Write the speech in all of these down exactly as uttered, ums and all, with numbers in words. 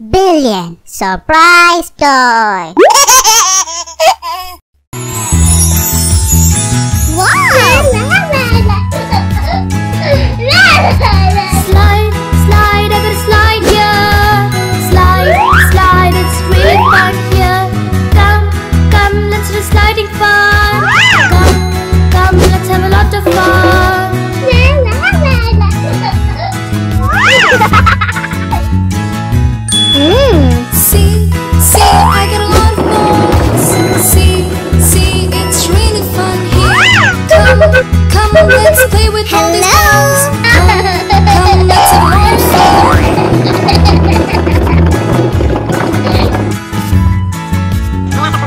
Billion Surprise Toy. Let's play with all these balls. Come, come, let's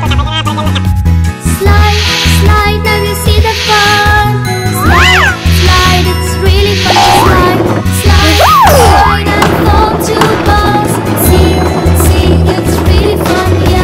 have a fun. Slide, slide, now you see the fun. Slide, slide, it's really fun to slide. Slide, slide, and fall to balls. See, see, it's really fun here.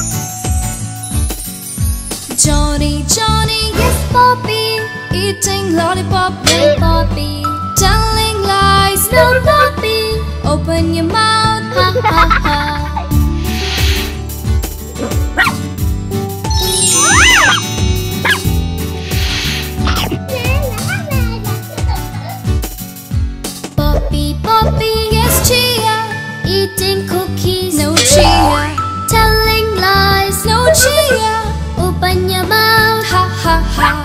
Open your mouth, ha ha ha. Poppy, Poppy, yes Chia, eating cookies, no Chia, telling lies, no Chia, open your mouth, ha ha ha.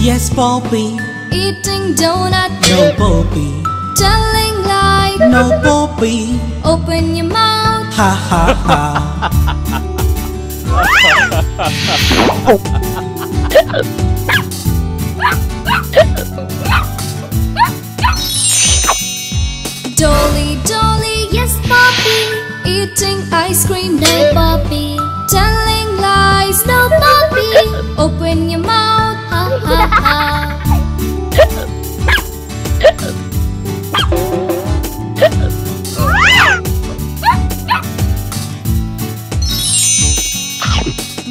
Yes, Poppy, eating donut. No, Poppy, telling lies. No, Poppy, open your mouth. Ha ha ha. ice cream, no Bobby. Telling lies, no Bobby. Open your mouth, ha ha ha.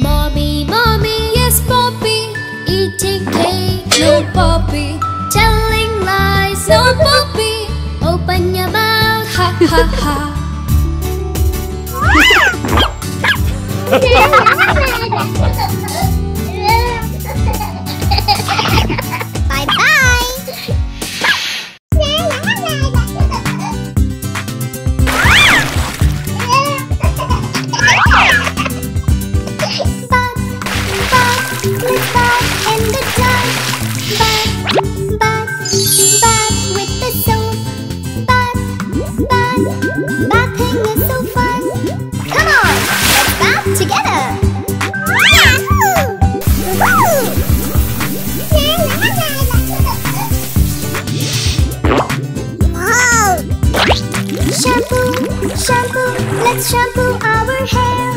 Mommy, mommy, yes Bobby. Eating cake, no Bobby. Telling lies, no Bobby. Open your mouth, ha ha ha. Bye bye. Bug, bug, the bug and the dog. Bug, bug, bug with the soap. Bug, bug, bugging is so fun. Come on, let's bug together. Shampoo, let's shampoo our hair.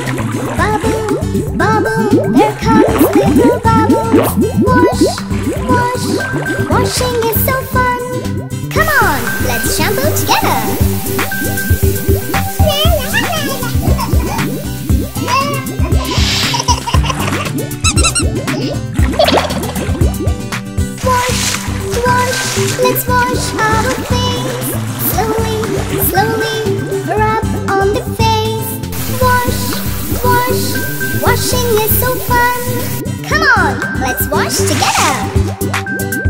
Bubble, bubble, there comes little bubbles. Wash, wash, washing is so fun. Come on, let's shampoo together. Wash, wash, let's wash our face. Slowly, slowly. Washing is so fun. Come on, let's wash together.